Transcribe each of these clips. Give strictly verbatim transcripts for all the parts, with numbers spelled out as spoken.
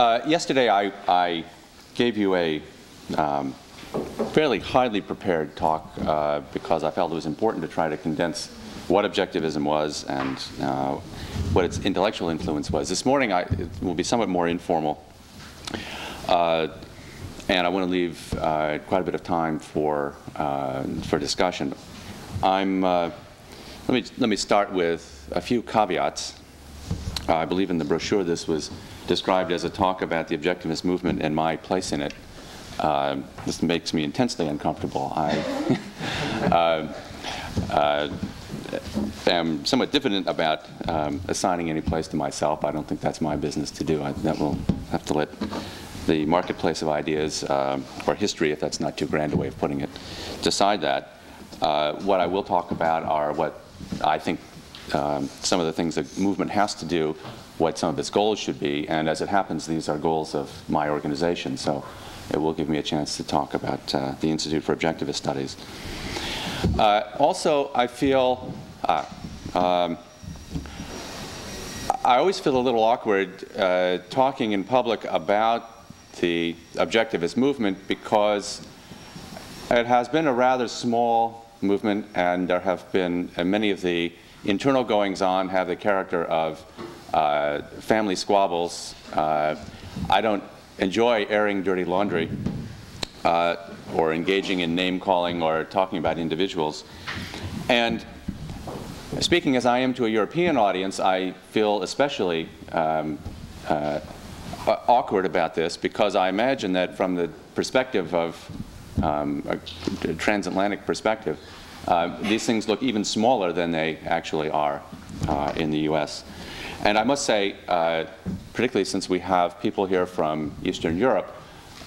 Uh, yesterday I, I gave you a um, fairly highly prepared talk uh, because I felt it was important to try to condense what objectivism was and uh, what its intellectual influence was. This morning I, it will be somewhat more informal, uh, and I want to leave uh, quite a bit of time for, uh, for discussion. I'm, uh, let me, let me start with a few caveats. Uh, I believe in the brochure this was described as a talk about the objectivist movement and my place in it. Uh, this makes me intensely uncomfortable. I uh, uh, am somewhat diffident about um, assigning any place to myself. I don't think that's my business to do. I, that will have to let the marketplace of ideas uh, or history, if that's not too grand a way of putting it, decide that. Uh, what I will talk about are what I think um, some of the things that movement has to do, what some of its goals should be, and as it happens, these are goals of my organization, so it will give me a chance to talk about uh, the Institute for Objectivist Studies. Uh, also, I feel, uh, um, I always feel a little awkward uh, talking in public about the objectivist movement because it has been a rather small movement, and there have been uh, many of the internal goings-on have the character of uh, family squabbles. Uh, I don't enjoy airing dirty laundry uh, or engaging in name-calling or talking about individuals. And speaking as I am to a European audience, I feel especially um, uh, awkward about this because I imagine that from the perspective of Um, a transatlantic perspective, uh, these things look even smaller than they actually are uh, in the U S. And I must say, uh, particularly since we have people here from Eastern Europe,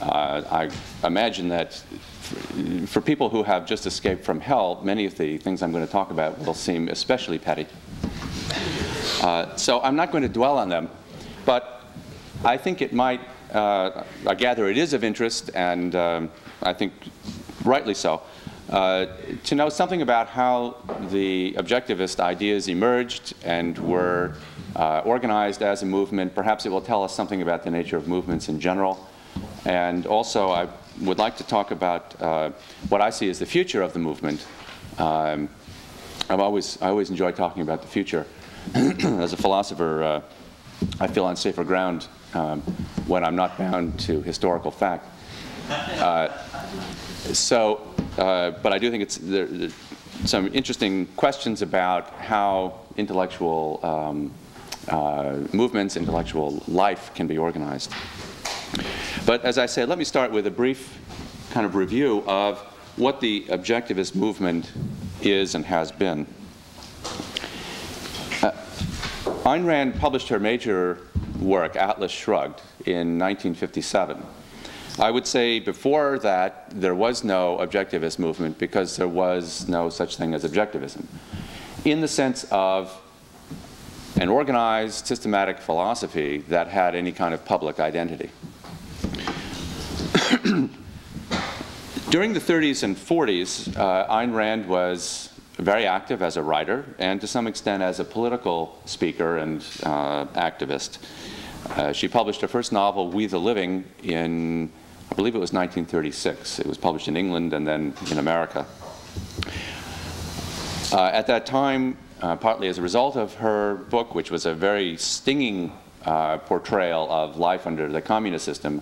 uh, I imagine that for, for people who have just escaped from hell, many of the things I'm going to talk about will seem especially petty. Uh, so I'm not going to dwell on them, but I think it might, uh, I gather it is of interest, and um, I think rightly so, uh, to know something about how the objectivist ideas emerged and were uh, organized as a movement. Perhaps it will tell us something about the nature of movements in general. And also, I would like to talk about uh, what I see as the future of the movement. Um, I've always, I always enjoy talking about the future. As a philosopher, uh, I feel on safer ground um, when I'm not bound to historical fact. Uh, so, uh, but I do think it's there, there's some interesting questions about how intellectual um, uh, movements, intellectual life can be organized. But as I said, let me start with a brief kind of review of what the objectivist movement is and has been. Uh, Ayn Rand published her major work, Atlas Shrugged, in nineteen fifty-seven. I would say before that, there was no objectivist movement because there was no such thing as objectivism, in the sense of an organized, systematic philosophy that had any kind of public identity. During the thirties and forties, uh, Ayn Rand was very active as a writer and to some extent as a political speaker and uh, activist. Uh, she published her first novel, We the Living, in I believe it was nineteen thirty-six. It was published in England and then in America. Uh, at that time, uh, partly as a result of her book, which was a very stinging uh, portrayal of life under the communist system,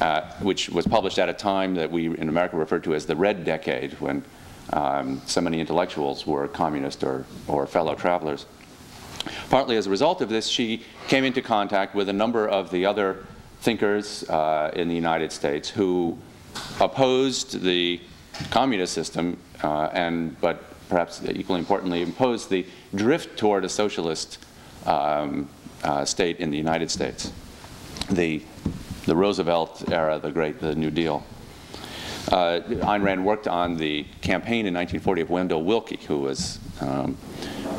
uh, which was published at a time that we in America referred to as the Red Decade, when um, so many intellectuals were communist or, or fellow travelers. Partly as a result of this, she came into contact with a number of the other thinkers uh, in the United States who opposed the communist system, uh, and but perhaps equally importantly, imposed the drift toward a socialist um, uh, state in the United States, the the Roosevelt era, the Great the New Deal. Uh, Ayn Rand worked on the campaign in nineteen forty of Wendell Willkie, who was um,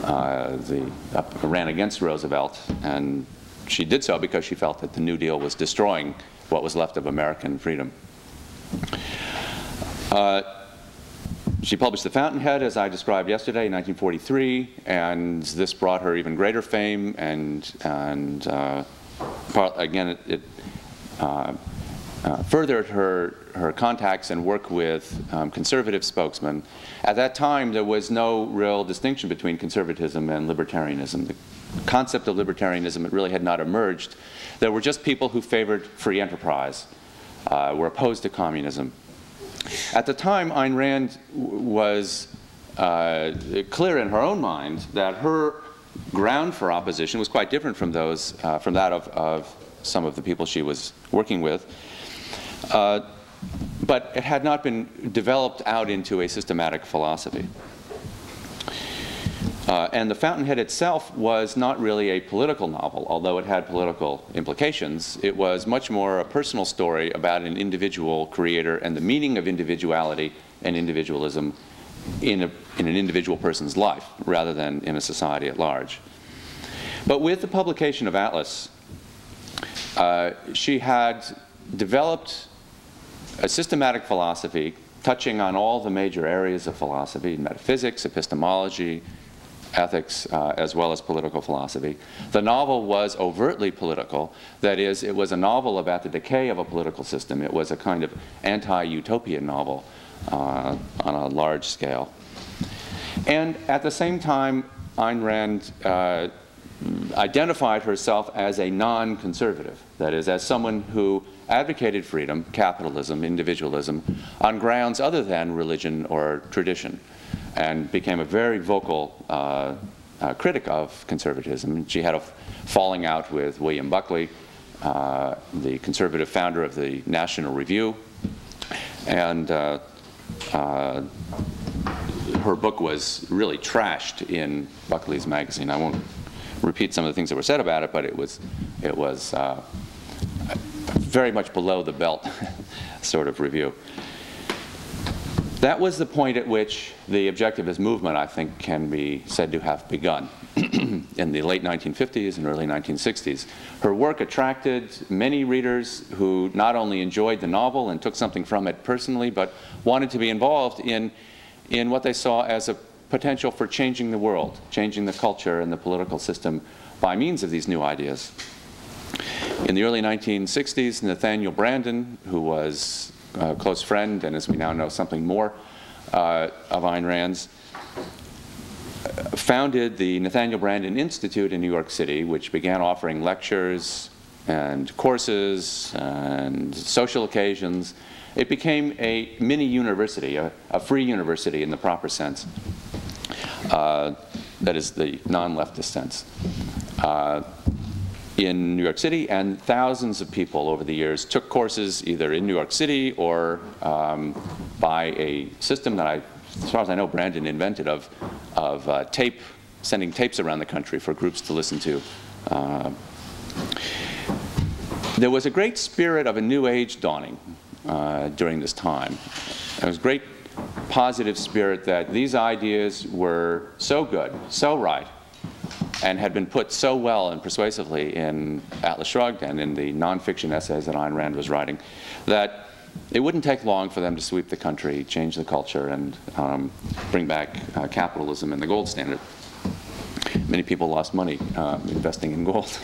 uh, the uh, ran against Roosevelt, and she did so because she felt that the New Deal was destroying what was left of American freedom. Uh, she published The Fountainhead, as I described yesterday, in nineteen forty-three, and this brought her even greater fame and, and uh, part, again, it, it uh, uh, furthered her, her contacts and work with um, conservative spokesmen. At that time, there was no real distinction between conservatism and libertarianism. The concept of libertarianism, it really had not emerged. There were just people who favored free enterprise, uh, were opposed to communism. At the time, Ayn Rand was uh, clear in her own mind that her ground for opposition was quite different from those, uh, from that of, of some of the people she was working with. Uh, but it had not been developed out into a systematic philosophy. Uh, and The Fountainhead itself was not really a political novel, although it had political implications. It was much more a personal story about an individual creator and the meaning of individuality and individualism in, a, in an individual person's life, rather than in a society at large. But with the publication of Atlas, uh, she had developed a systematic philosophy touching on all the major areas of philosophy, metaphysics, epistemology, ethics, uh, as well as political philosophy. The novel was overtly political. That is, it was a novel about the decay of a political system. It was a kind of anti-utopian novel uh, on a large scale. And at the same time, Ayn Rand uh, identified herself as a non-conservative. That is, as someone who advocated freedom, capitalism, individualism, on grounds other than religion or tradition, and became a very vocal uh, uh, critic of conservatism. She had a falling out with William Buckley, uh, the conservative founder of the National Review. And uh, uh, her book was really trashed in Buckley's magazine. I won't repeat some of the things that were said about it, but it was, it was uh, very much below the belt sort of review. That was the point at which the objectivist movement, I think, can be said to have begun in the late nineteen fifties and early nineteen sixties. Her work attracted many readers who not only enjoyed the novel and took something from it personally, but wanted to be involved in, in what they saw as a potential for changing the world, changing the culture and the political system by means of these new ideas. In the early nineteen sixties, Nathaniel Branden, who was a close friend, and as we now know, something more uh, of Ayn Rand's, founded the Nathaniel Branden Institute in New York City, which began offering lectures and courses and social occasions. It became a mini university, a, a free university in the proper sense. Uh, that is the non-leftist sense. Uh, in New York City, and thousands of people over the years took courses either in New York City or um, by a system that I, as far as I know, Branden invented of, of uh, tape, sending tapes around the country for groups to listen to. Uh, there was a great spirit of a new age dawning uh, during this time. There was a great positive spirit that these ideas were so good, so right, and had been put so well and persuasively in Atlas Shrugged and in the nonfiction essays that Ayn Rand was writing, that it wouldn't take long for them to sweep the country, change the culture, and um, bring back uh, capitalism and the gold standard. Many people lost money uh, investing in gold.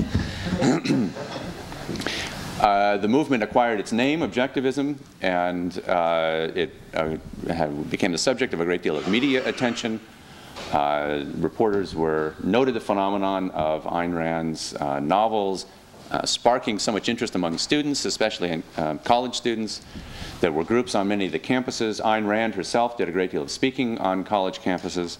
uh, the movement acquired its name, objectivism, and uh, it uh, had, became the subject of a great deal of media attention. Uh, reporters were noted the phenomenon of Ayn Rand's uh, novels uh, sparking so much interest among students, especially in, uh, college students. There were groups on many of the campuses. Ayn Rand herself did a great deal of speaking on college campuses.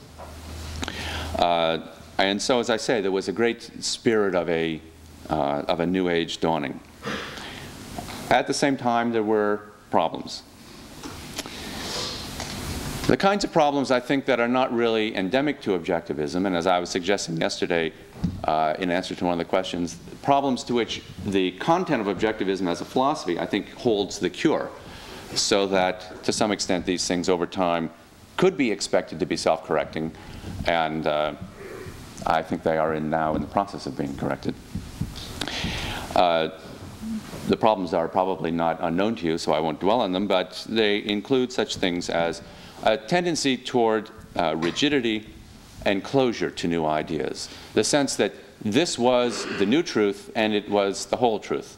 Uh, and so, as I say, there was a great spirit of a, uh, of a new age dawning. At the same time, there were problems. The kinds of problems, I think, that are not really endemic to objectivism, and as I was suggesting yesterday uh, in answer to one of the questions, problems to which the content of objectivism as a philosophy, I think, holds the cure, so that to some extent these things over time could be expected to be self-correcting, and uh, I think they are in now in the process of being corrected. Uh, the problems are probably not unknown to you, so I won't dwell on them, but they include such things as a tendency toward uh, rigidity and closure to new ideas. The sense that This was the new truth, and it was the whole truth.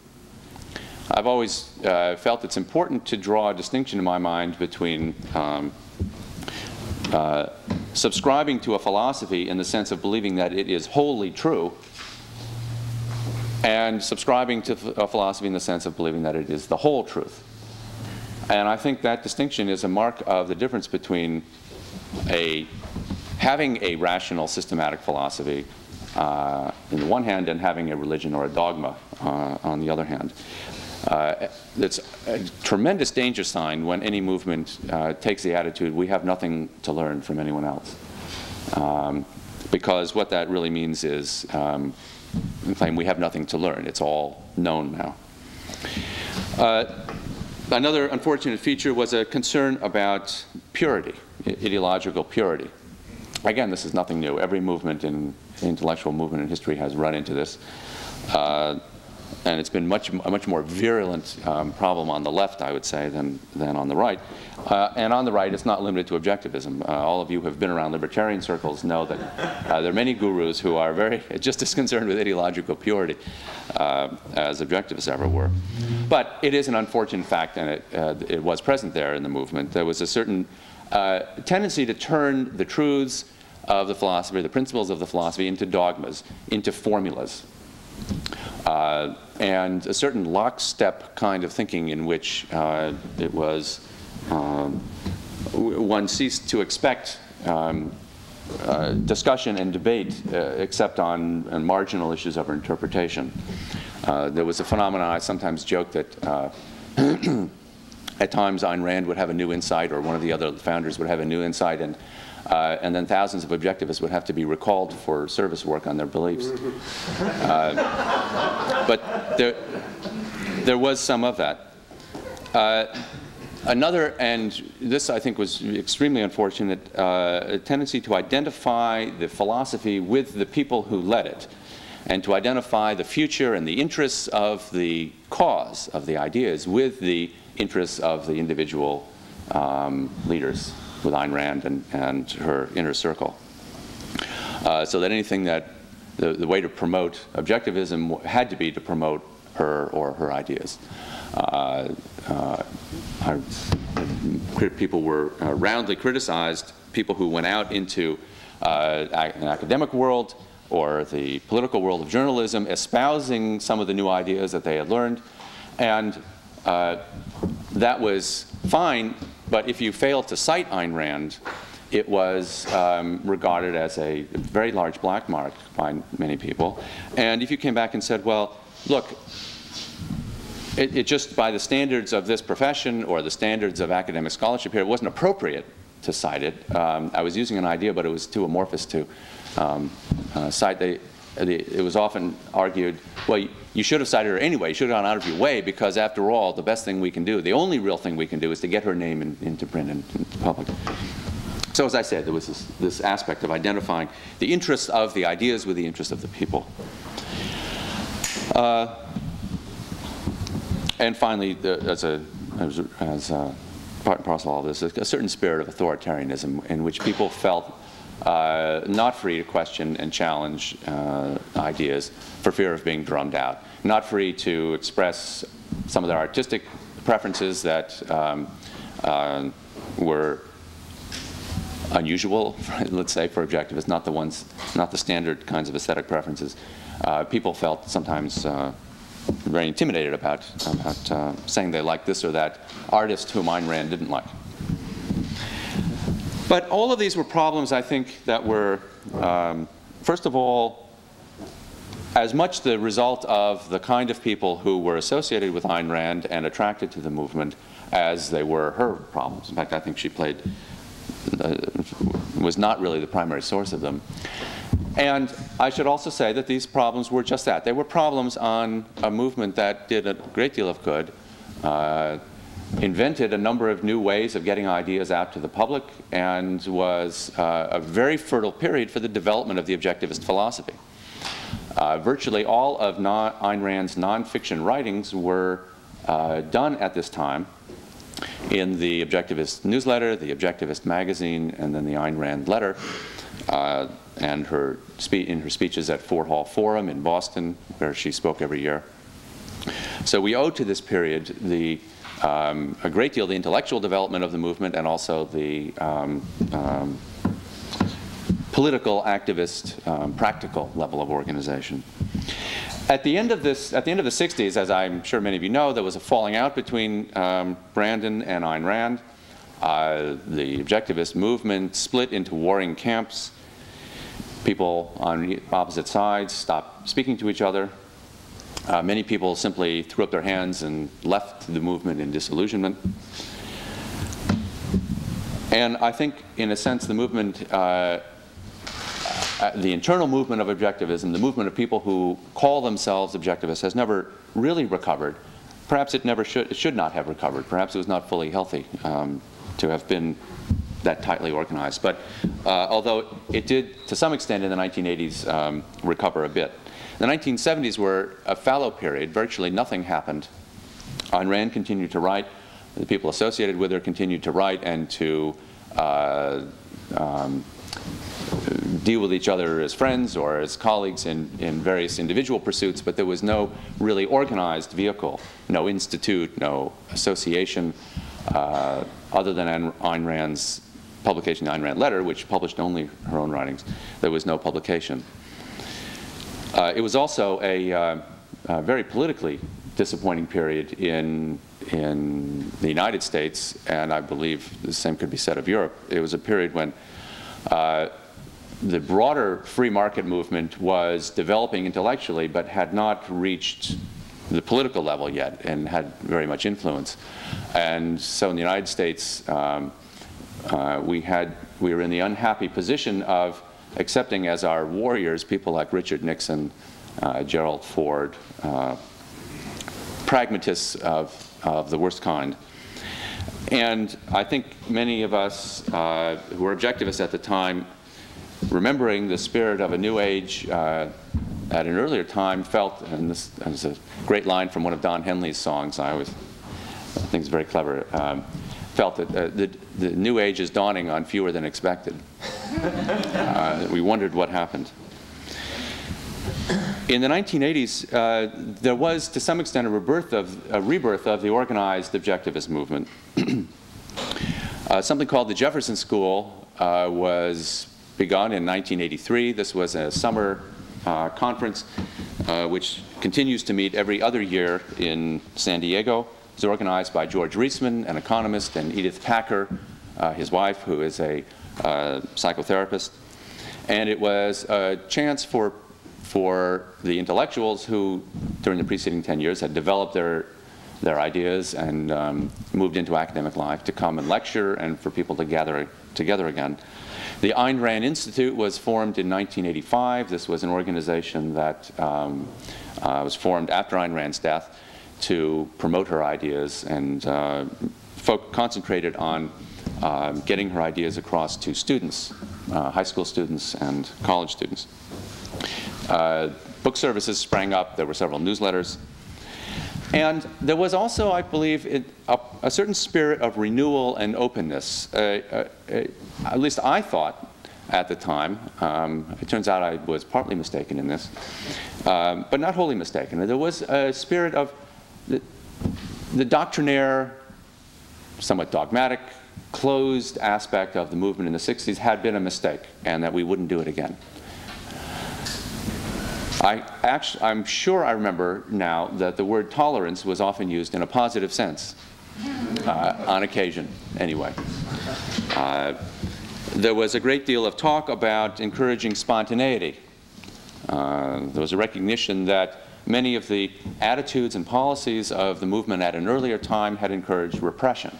I've always uh, felt it's important to draw a distinction in my mind between um, uh, subscribing to a philosophy in the sense of believing that it is wholly true, and subscribing to a philosophy in the sense of believing that it is the whole truth. And I think that distinction is a mark of the difference between a, having a rational, systematic philosophy uh, on the one hand, and having a religion or a dogma uh, on the other hand. Uh, it's a tremendous danger sign when any movement uh, takes the attitude, we have nothing to learn from anyone else. Um, because what that really means is um, claim we have nothing to learn. It's all known now. Uh, another unfortunate feature was a concern about purity, ideological purity. Again, this is nothing new. Every movement, in intellectual movement in history, has run into this. Uh, And it's been much, a much more virulent um, problem on the left, I would say, than, than on the right. Uh, and on the right, it's not limited to objectivism. Uh, all of you who have been around libertarian circles know that uh, there are many gurus who are very just as concerned with ideological purity uh, as objectivists ever were. But it is an unfortunate fact, and it, uh, it was present there in the movement. There was a certain uh, tendency to turn the truths of the philosophy, the principles of the philosophy, into dogmas, into formulas. Uh, and a certain lockstep kind of thinking in which uh, it was um, one ceased to expect um, uh, discussion and debate uh, except on, on marginal issues of interpretation. Uh, there was a phenomenon, I sometimes joke that uh, at times Ayn Rand would have a new insight, or one of the other founders would have a new insight, and Uh, and then thousands of objectivists would have to be recalled for service work on their beliefs. Uh, but there, there was some of that. Uh, another, and this I think was extremely unfortunate, uh, a tendency to identify the philosophy with the people who led it, and to identify the future and the interests of the cause of the ideas with the interests of the individual um, leaders, with Ayn Rand and, and her inner circle. Uh, so that anything that, the, the way to promote objectivism had to be to promote her or her ideas. Uh, uh, I, people were uh, roundly criticized, people who went out into uh, an academic world or the political world of journalism, espousing some of the new ideas that they had learned. And uh, that was fine. But if you fail to cite Ayn Rand, it was um, regarded as a very large black mark by many people. And if you came back and said, well, look, it, it just by the standards of this profession or the standards of academic scholarship here, it wasn't appropriate to cite it. Um, I was using an idea, but it was too amorphous to um, uh, cite. They, they, it was often argued, well, you should have cited her anyway. You should have gone out of your way, because after all, the best thing we can do, the only real thing we can do, is to get her name in, into print and into public. So as I said, there was this, this aspect of identifying the interests of the ideas with the interests of the people. Uh, and finally, the, as, a, as, as a part and parcel of all this, a certain spirit of authoritarianism in which people felt Uh, not free to question and challenge uh, ideas for fear of being drummed out, not free to express some of their artistic preferences that um, uh, were unusual, let's say, for objectivists, not the ones, not the standard kinds of aesthetic preferences. Uh, people felt sometimes uh, very intimidated about, about uh, saying they liked this or that artist whom Ayn Rand didn't like. But all of these were problems, I think, that were, um, first of all, as much the result of the kind of people who were associated with Ayn Rand and attracted to the movement as they were her problems. In fact, I think she played, uh, was not really the primary source of them. And I should also say that these problems were just that. They were problems on a movement that did a great deal of good. Uh, invented a number of new ways of getting ideas out to the public, and was uh, a very fertile period for the development of the objectivist philosophy. Uh, virtually all of non Ayn Rand's nonfiction writings were uh, done at this time in the Objectivist newsletter, the Objectivist magazine, and then the Ayn Rand letter. uh, and her spe in her speeches at Fort Hall Forum in Boston, where she spoke every year. So we owe to this period the, um, a great deal of the intellectual development of the movement and also the um, um, political, activist, um, practical level of organization. At the end of this, at the end of the sixties, as I'm sure many of you know, there was a falling out between um, Branden and Ayn Rand. Uh, the objectivist movement split into warring camps. People on opposite sides stopped speaking to each other. Uh, many people simply threw up their hands and left the movement in disillusionment. And I think, in a sense, the movement, uh, uh, the internal movement of objectivism, the movement of people who call themselves objectivists, has never really recovered. Perhaps it never should, it should not have recovered. Perhaps it was not fully healthy um, to have been that tightly organized. But uh, although it did, to some extent, in the nineteen eighties, um, recover a bit. The nineteen seventies were a fallow period. Virtually nothing happened. Ayn Rand continued to write. The people associated with her continued to write and to uh, um, deal with each other as friends or as colleagues in, in various individual pursuits, but there was no really organized vehicle, no institute, no association, uh, other than Ayn Rand's publication, the Ayn Rand Letter, which published only her own writings. There was no publication. Uh, it was also a, uh, a very politically disappointing period in, in the United States, and I believe the same could be said of Europe. It was a period when uh, the broader free market movement was developing intellectually but had not reached the political level yet and had very much influence. And so in the United States, um, uh, we, had, we were in the unhappy position of accepting as our warriors people like Richard Nixon, uh, Gerald Ford, uh, pragmatists of, of the worst kind. And I think many of us uh, who were objectivists at the time, remembering the spirit of a new age uh, at an earlier time, felt, and this is a great line from one of Don Henley's songs, I always think it's very clever, um, felt that uh, the, the new age is dawning on fewer than expected. Uh, we wondered what happened. In the nineteen eighties, uh, there was, to some extent, a rebirth of, a rebirth of the organized objectivist movement. uh, something called the Jefferson School uh, was begun in nineteen eighty-three. This was a summer uh, conference, uh, which continues to meet every other year in San Diego. It was organized by George Reisman, an economist, and Edith Packer, uh, his wife, who is a uh, psychotherapist. And it was a chance for, for the intellectuals who, during the preceding ten years, had developed their, their ideas and um, moved into academic life to come and lecture and for people to gather together again. The Ayn Rand Institute was formed in nineteen eighty-five. This was an organization that um, uh, was formed after Ayn Rand's death to promote her ideas and uh, folk concentrated on uh, getting her ideas across to students, uh, high school students and college students. Uh, book services sprang up. There were several newsletters. And there was also, I believe, it, a, a certain spirit of renewal and openness. Uh, uh, uh, at least I thought at the time. Um, it turns out I was partly mistaken in this, um, but not wholly mistaken. There was a spirit of The, the doctrinaire, somewhat dogmatic, closed aspect of the movement in the sixties had been a mistake, and that we wouldn't do it again. I actually, I'm sure I remember now that the word tolerance was often used in a positive sense, uh, on occasion, anyway. Uh, there was a great deal of talk about encouraging spontaneity. Uh, there was a recognition that many of the attitudes and policies of the movement at an earlier time had encouraged repression,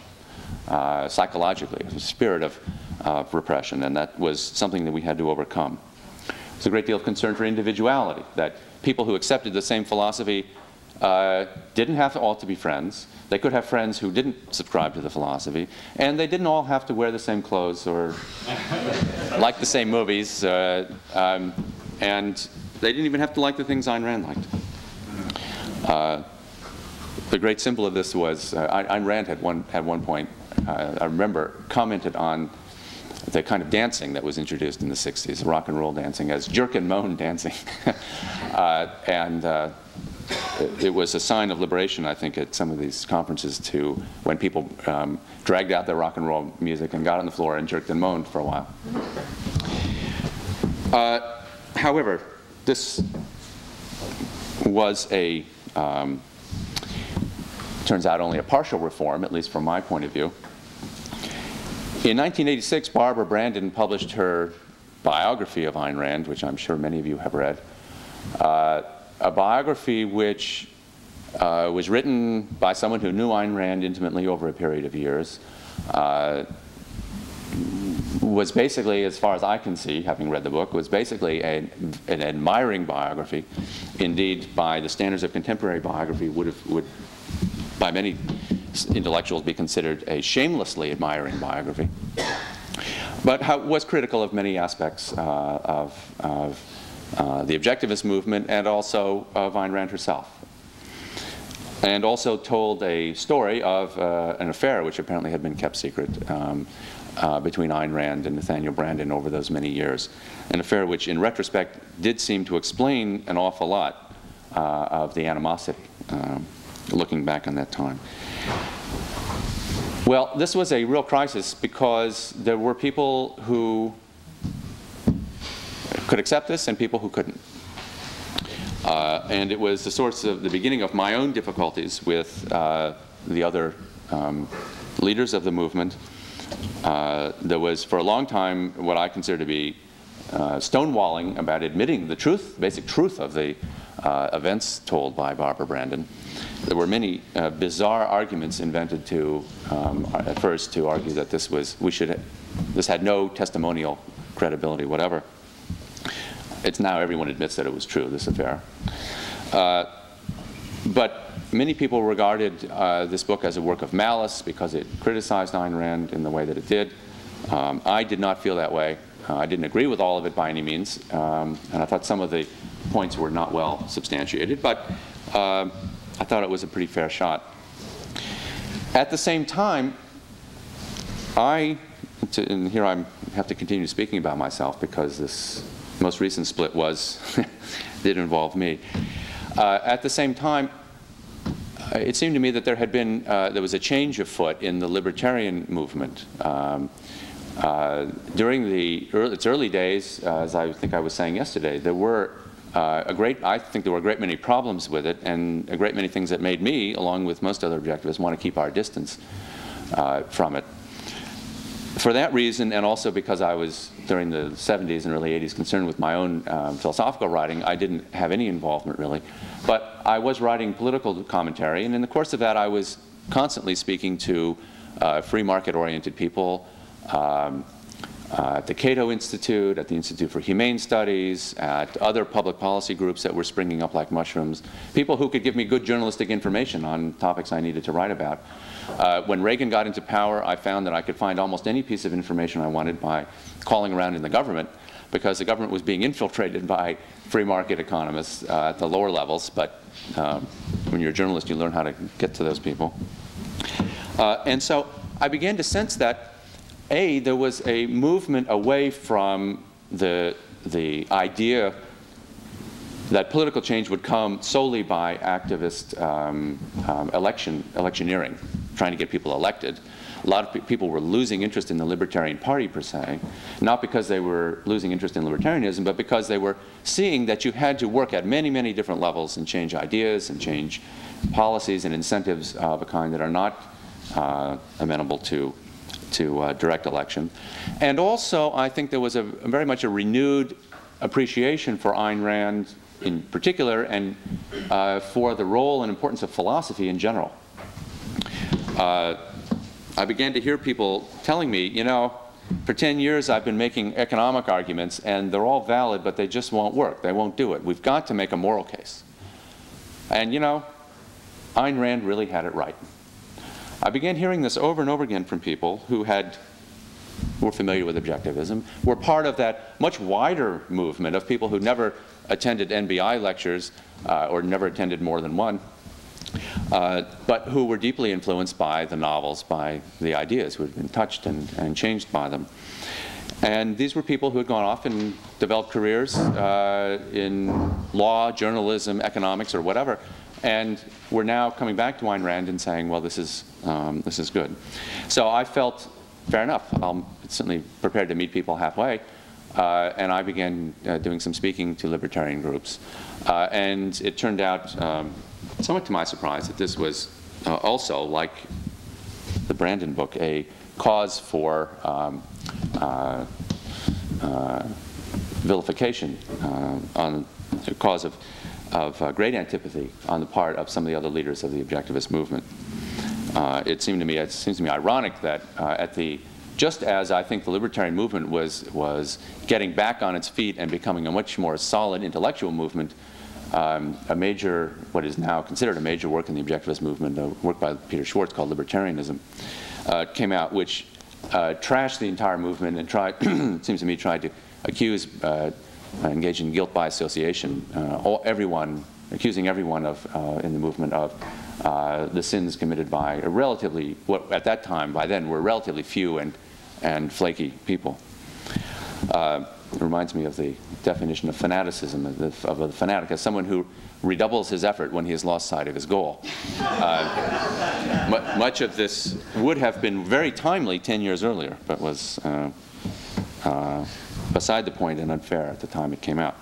uh, psychologically, the spirit of, of repression, and that was something that we had to overcome. There's a great deal of concern for individuality, that people who accepted the same philosophy uh, didn't have to all to be friends. They could have friends who didn't subscribe to the philosophy, and they didn't all have to wear the same clothes or like the same movies, uh, um, and they didn't even have to like the things Ayn Rand liked. Uh, the great symbol of this was, uh, Ayn Rand had one, at one point, uh, I remember, commented on the kind of dancing that was introduced in the sixties, rock and roll dancing, as jerk and moan dancing. uh, and uh, it, it was a sign of liberation, I think, at some of these conferences, to when people um, dragged out their rock and roll music and got on the floor and jerked and moaned for a while. Uh, however, this was a, um, turns out, only a partial reform, at least from my point of view. In nineteen eighty-six, Barbara Branden published her biography of Ayn Rand, which I'm sure many of you have read, uh, a biography which uh, was written by someone who knew Ayn Rand intimately over a period of years, uh, was basically, as far as I can see, having read the book, was basically a, an admiring biography. Indeed, by the standards of contemporary biography, would have, would, by many intellectuals, be considered a shamelessly admiring biography, but how, was critical of many aspects uh, of, of uh, the Objectivist movement and also of Ayn Rand herself, and also told a story of uh, an affair which apparently had been kept secret um, uh, between Ayn Rand and Nathaniel Branden over those many years, an affair which in retrospect did seem to explain an awful lot uh, of the animosity, um, looking back on that time. Well, this was a real crisis because there were people who could accept this and people who couldn't. Uh, and it was the source of the beginning of my own difficulties with uh, the other um, leaders of the movement. Uh, there was, for a long time, what I consider to be uh, stonewalling about admitting the truth, basic truth of the uh, events told by Barbara Branden. There were many uh, bizarre arguments invented to, um, at first, to argue that this was, we should, this had no testimonial credibility, whatever. It's now everyone admits that it was true, this affair. Uh, but many people regarded uh, this book as a work of malice because it criticized Ayn Rand in the way that it did. Um, I did not feel that way. Uh, I didn't agree with all of it by any means. Um, and I thought some of the points were not well substantiated, but uh, I thought it was a pretty fair shot. At the same time, I, to, and here I have to continue speaking about myself because this most recent split was, did involve me. Uh, at the same time, it seemed to me that there had been, uh, there was a change afoot in the libertarian movement. Um, uh, during the early, its early days, uh, as I think I was saying yesterday, there were Uh, a great, I think there were a great many problems with it, and a great many things that made me, along with most other objectivists, want to keep our distance uh, from it. For that reason, and also because I was, during the seventies and early eighties, concerned with my own um, philosophical writing, I didn't have any involvement, really. But I was writing political commentary, and in the course of that, I was constantly speaking to uh, free market-oriented people, um, Uh, at the Cato Institute, at the Institute for Humane Studies, at other public policy groups that were springing up like mushrooms, people who could give me good journalistic information on topics I needed to write about. Uh, when Reagan got into power, I found that I could find almost any piece of information I wanted by calling around in the government, because the government was being infiltrated by free market economists uh, at the lower levels. But um, when you're a journalist, you learn how to get to those people. Uh, and so I began to sense that A, there was a movement away from the, the idea that political change would come solely by activist um, um, election, electioneering, trying to get people elected. A lot of pe people were losing interest in the Libertarian Party, per se, not because they were losing interest in libertarianism, but because they were seeing that you had to work at many, many different levels and change ideas and change policies and incentives of a kind that are not uh, amenable to to uh, direct election. And also, I think there was a, very much a renewed appreciation for Ayn Rand in particular, and uh, for the role and importance of philosophy in general. Uh, I began to hear people telling me, you know, for ten years I've been making economic arguments, and they're all valid, but they just won't work. They won't do it. We've got to make a moral case. And, you know, Ayn Rand really had it right. I began hearing this over and over again from people who had, were familiar with objectivism, were part of that much wider movement of people who never attended N B I lectures uh, or never attended more than one, uh, but who were deeply influenced by the novels, by the ideas, who had been touched and, and changed by them. And these were people who had gone off and developed careers uh, in law, journalism, economics, or whatever. And we're now coming back to Ayn Rand and saying, well, this is, um, this is good. So I felt, fair enough, I'm certainly prepared to meet people halfway. Uh, and I began uh, doing some speaking to libertarian groups. Uh, and it turned out, um, somewhat to my surprise, that this was uh, also, like the Branden book, a cause for um, uh, uh, vilification, uh, on the cause of, of uh, great antipathy on the part of some of the other leaders of the objectivist movement. Uh, it seemed to me, it seems to me ironic that uh, at the, just as I think the libertarian movement was, was getting back on its feet and becoming a much more solid intellectual movement, um, a major, what is now considered a major work in the objectivist movement, a work by Peter Schwartz called Libertarianism, Uh, came out, which uh, trashed the entire movement and tried, it seems to me, tried to accuse, uh, engage in guilt by association, uh, all, everyone, accusing everyone of, uh, in the movement of uh, the sins committed by a relatively, what at that time, by then, were relatively few and, and flaky people. Uh, it reminds me of the definition of fanaticism, of the, of a fanatic as someone who redoubles his effort when he has lost sight of his goal. Uh, much of this would have been very timely ten years earlier, but was uh, uh, beside the point and unfair at the time it came out.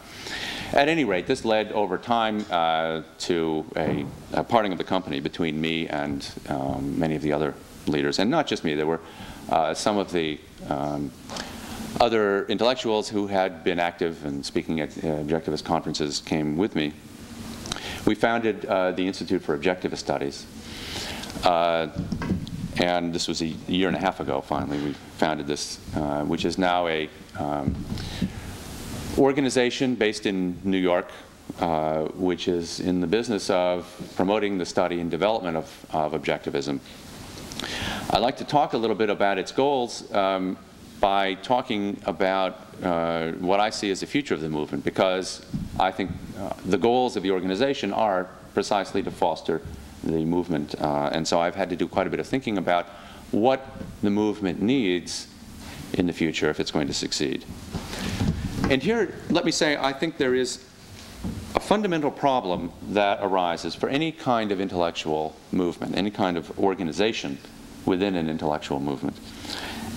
At any rate, this led over time uh, to a, a parting of the company between me and um, many of the other leaders. And not just me, there were uh, some of the um, other intellectuals who had been active and speaking at uh, objectivist conferences came with me. We founded uh, the Institute for Objectivist Studies, uh, and this was a year and a half ago, finally, we founded this, uh, which is now a um, organization based in New York, uh, which is in the business of promoting the study and development of, of objectivism. I'd like to talk a little bit about its goals um, by talking about uh, what I see as the future of the movement, because I think uh, the goals of the organization are precisely to foster the movement. Uh, and so I've had to do quite a bit of thinking about what the movement needs in the future if it's going to succeed. And here, let me say, I think there is a fundamental problem that arises for any kind of intellectual movement, any kind of organization within an intellectual movement.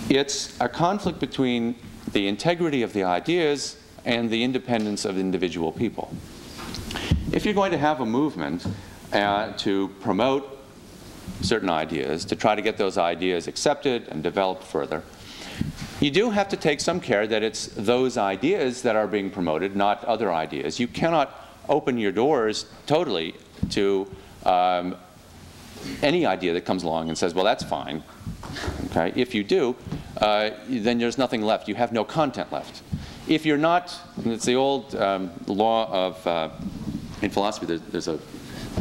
It's a conflict between the integrity of the ideas and the independence of individual people. If you're going to have a movement uh, to promote certain ideas, to try to get those ideas accepted and developed further, you do have to take some care that it's those ideas that are being promoted, not other ideas. You cannot open your doors totally to um, any idea that comes along and says, well, that's fine. Okay? If you do, uh, then there's nothing left. You have no content left. If you're not, and it's the old um, law of, uh, in philosophy, there's, there's a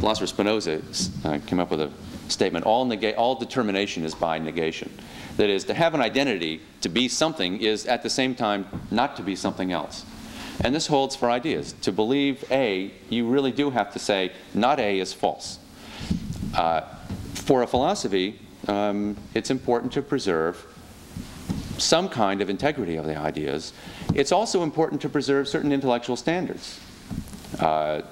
philosopher Spinoza uh, came up with a statement, all, nega all determination is by negation. That is, to have an identity, to be something, is at the same time not to be something else. And this holds for ideas. To believe A, you really do have to say, not A is false. Uh, for a philosophy, um, it's important to preserve some kind of integrity of the ideas. It's also important to preserve certain intellectual standards. Uh,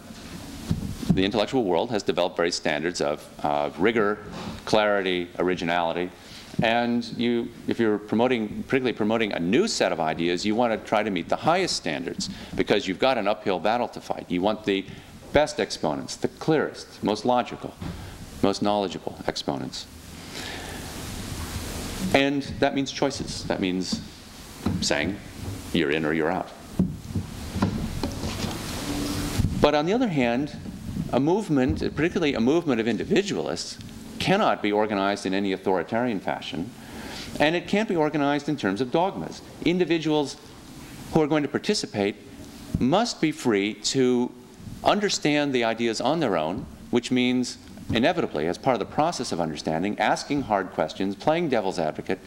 the intellectual world has developed various standards of, of rigor, clarity, originality. And you, if you're promoting, particularly promoting a new set of ideas, you want to try to meet the highest standards because you've got an uphill battle to fight. You want the best exponents, the clearest, most logical, most knowledgeable exponents. And that means choices. That means saying you're in or you're out. But on the other hand, a movement, particularly a movement of individualists, cannot be organized in any authoritarian fashion, and it can't be organized in terms of dogmas. Individuals who are going to participate must be free to understand the ideas on their own, which means inevitably, as part of the process of understanding, asking hard questions, playing devil's advocate,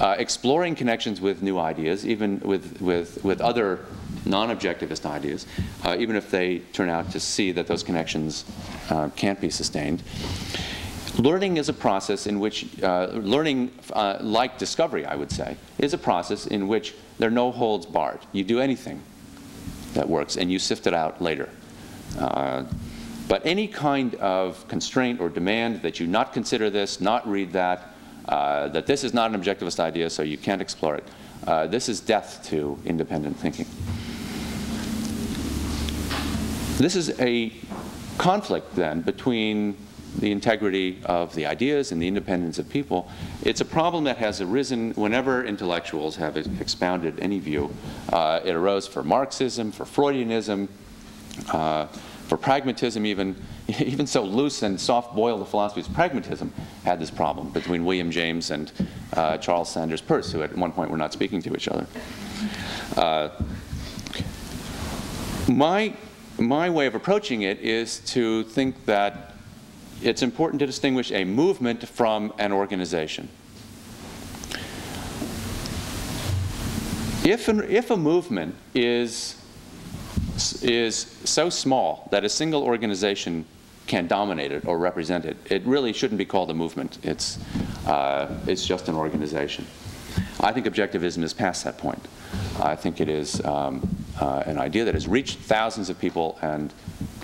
uh, exploring connections with new ideas, even with, with, with other non-objectivist ideas, uh, even if they turn out to see that those connections uh, can't be sustained. Learning is a process in which, uh, learning, uh, like discovery, I would say, is a process in which there are no holds barred. You do anything that works, and you sift it out later. Uh, but any kind of constraint or demand that you not consider this, not read that, uh, that this is not an objectivist idea, so you can't explore it, uh, this is death to independent thinking. This is a conflict, then, between the integrity of the ideas and the independence of people. It's a problem that has arisen whenever intellectuals have expounded any view. Uh, it arose for Marxism, for Freudianism, uh, for pragmatism even. Even so loose and soft-boiled a philosophy as pragmatism had this problem between William James and uh, Charles Sanders Peirce, who at one point were not speaking to each other. Uh, my, my way of approaching it is to think that it's important to distinguish a movement from an organization. If, an, if a movement is, is so small that a single organization can dominate it or represent it, it really shouldn't be called a movement. It's, uh, it's just an organization. I think objectivism is past that point. I think it is um, uh, an idea that has reached thousands of people and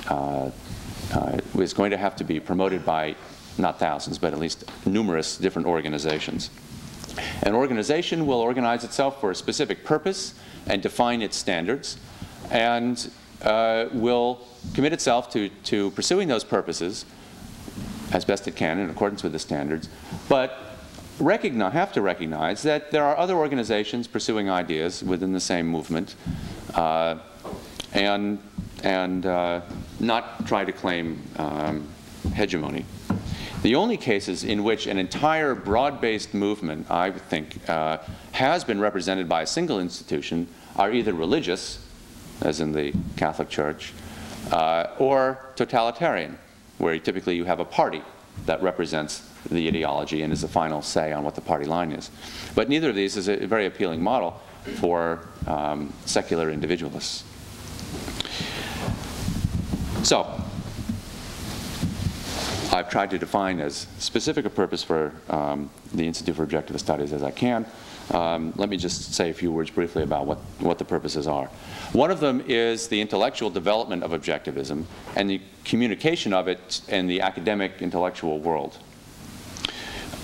uh, Uh, is going to have to be promoted by not thousands, but at least numerous different organizations. An organization will organize itself for a specific purpose and define its standards, and uh, will commit itself to, to pursuing those purposes as best it can in accordance with the standards, but recognize, have to recognize that there are other organizations pursuing ideas within the same movement, uh, and and uh, not try to claim um, hegemony. The only cases in which an entire broad-based movement, I would think, uh, has been represented by a single institution are either religious, as in the Catholic Church, uh, or totalitarian, where typically you have a party that represents the ideology and is the final say on what the party line is. But neither of these is a very appealing model for um, secular individualists. So, I've tried to define as specific a purpose for um, the Institute for Objectivist Studies as I can. Um, let me just say a few words briefly about what, what the purposes are. One of them is the intellectual development of objectivism and the communication of it in the academic intellectual world,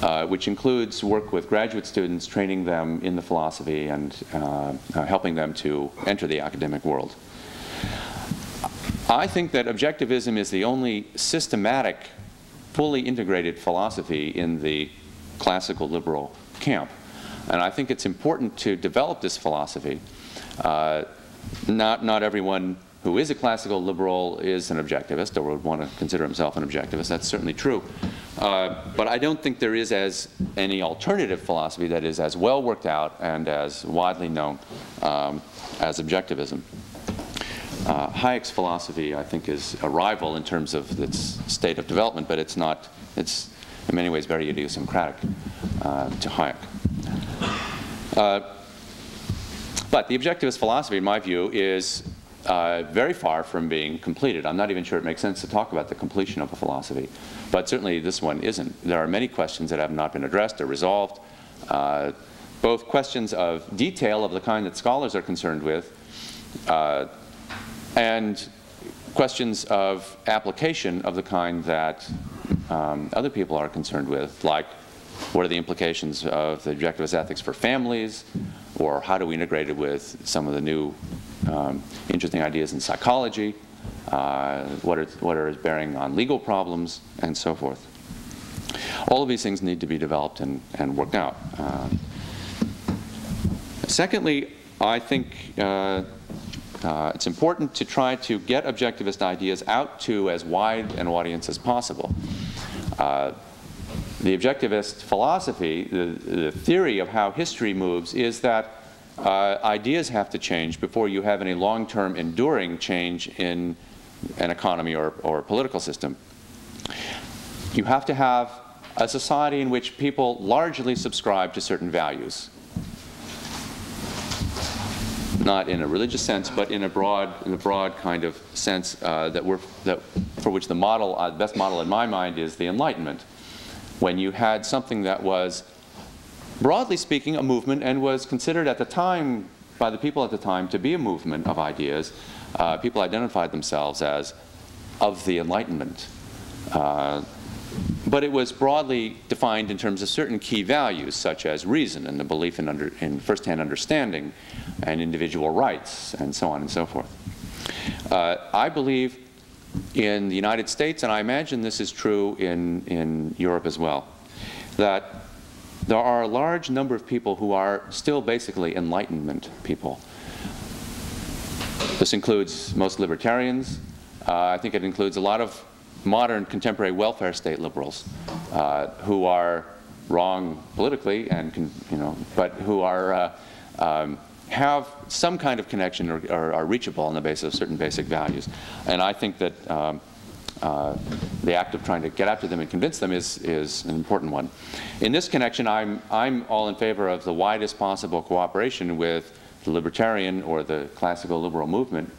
uh, which includes work with graduate students, training them in the philosophy and uh, uh, helping them to enter the academic world. I think that objectivism is the only systematic, fully integrated philosophy in the classical liberal camp. And I think it's important to develop this philosophy. Uh, not, not everyone who is a classical liberal is an objectivist or would want to consider himself an objectivist. That's certainly true. Uh, but I don't think there is as any alternative philosophy that is as well worked out and as widely known um, as objectivism. Uh, Hayek's philosophy, I think, is a rival in terms of its state of development, but it's not, it's in many ways very idiosyncratic uh, to Hayek. Uh, but the objectivist philosophy, in my view, is uh, very far from being completed. I'm not even sure it makes sense to talk about the completion of a philosophy, but certainly this one isn't. There are many questions that have not been addressed or resolved, uh, both questions of detail of the kind that scholars are concerned with, uh, and questions of application of the kind that um, other people are concerned with, like what are the implications of the objectivist ethics for families, or how do we integrate it with some of the new um, interesting ideas in psychology, uh, what are, what are its bearing on legal problems, and so forth. All of these things need to be developed and, and worked out. Uh, secondly, I think uh, Uh, it's important to try to get objectivist ideas out to as wide an audience as possible. Uh, the objectivist philosophy, the, the theory of how history moves, is that uh, ideas have to change before you have any long-term enduring change in an economy or, or a political system. You have to have a society in which people largely subscribe to certain values. Not in a religious sense, but in a broad, in a broad kind of sense uh, that we're, that for which the model, uh, the best model in my mind, is the Enlightenment, when you had something that was, broadly speaking, a movement and was considered at the time, by the people at the time, to be a movement of ideas. Uh, people identified themselves as of the Enlightenment. Uh, but it was broadly defined in terms of certain key values, such as reason and the belief in, under, in firsthand understanding and individual rights, and so on and so forth. Uh, I believe in the United States, and I imagine this is true in, in Europe as well, that there are a large number of people who are still basically Enlightenment people. This includes most libertarians. Uh, I think it includes a lot of modern contemporary welfare state liberals uh, who are wrong politically, and can, you know, but who are uh, um, have some kind of connection, or, or are reachable on the basis of certain basic values. And I think that um, uh, the act of trying to get after them and convince them is is an important one. In this connection, I'm I'm all in favor of the widest possible cooperation with the libertarian or the classical liberal movement.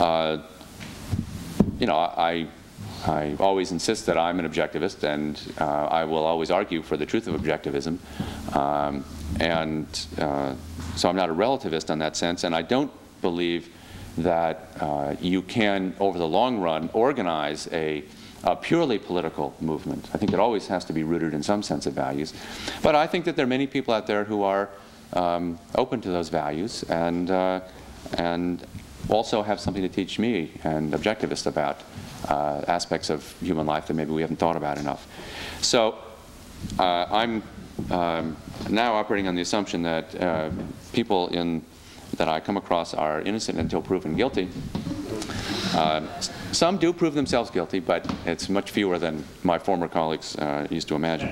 Uh, you know, I. I always insist that I'm an objectivist, and uh, I will always argue for the truth of objectivism. Um, and uh, so I'm not a relativist in that sense, and I don't believe that uh, you can, over the long run, organize a, a purely political movement. I think it always has to be rooted in some sense of values. But I think that there are many people out there who are um, open to those values, and, uh, and also have something to teach me, an objectivist, about Uh, aspects of human life that maybe we haven't thought about enough. So uh, I'm um, now operating on the assumption that uh, people in, that I come across are innocent until proven guilty. Uh, some do prove themselves guilty, but it's much fewer than my former colleagues uh, used to imagine.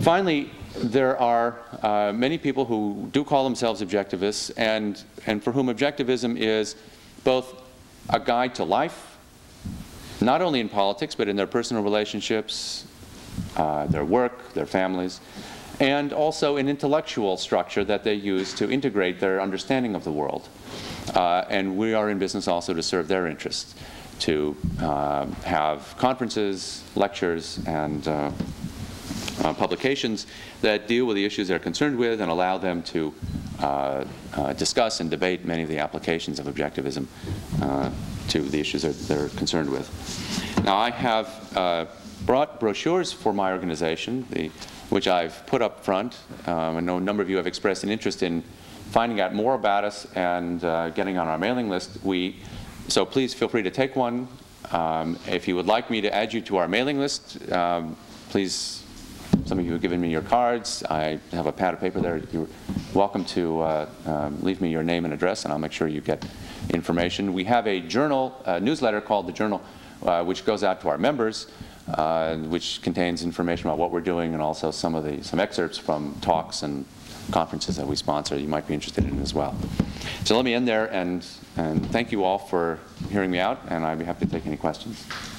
Finally, there are uh, many people who do call themselves objectivists, and, and for whom objectivism is both a guide to life, not only in politics, but in their personal relationships, uh, their work, their families, and also an intellectual structure that they use to integrate their understanding of the world. Uh, and we are in business also to serve their interests, to uh, have conferences, lectures, and uh, uh, publications that deal with the issues they're concerned with and allow them to Uh, uh, discuss and debate many of the applications of objectivism uh, to the issues that they're concerned with. Now, I have uh, brought brochures for my organization, the, which I've put up front. Um, I know a number of you have expressed an interest in finding out more about us and uh, getting on our mailing list. We, so please feel free to take one. Um, if you would like me to add you to our mailing list, um, please. Some of you have given me your cards. I have a pad of paper there. You're welcome to uh, um, leave me your name and address, and I'll make sure you get information. We have a journal, a newsletter called The Journal, uh, which goes out to our members, uh, which contains information about what we're doing, and also some of the some excerpts from talks and conferences that we sponsor you might be interested in as well. So let me end there, and, and thank you all for hearing me out, and I'd be happy to take any questions.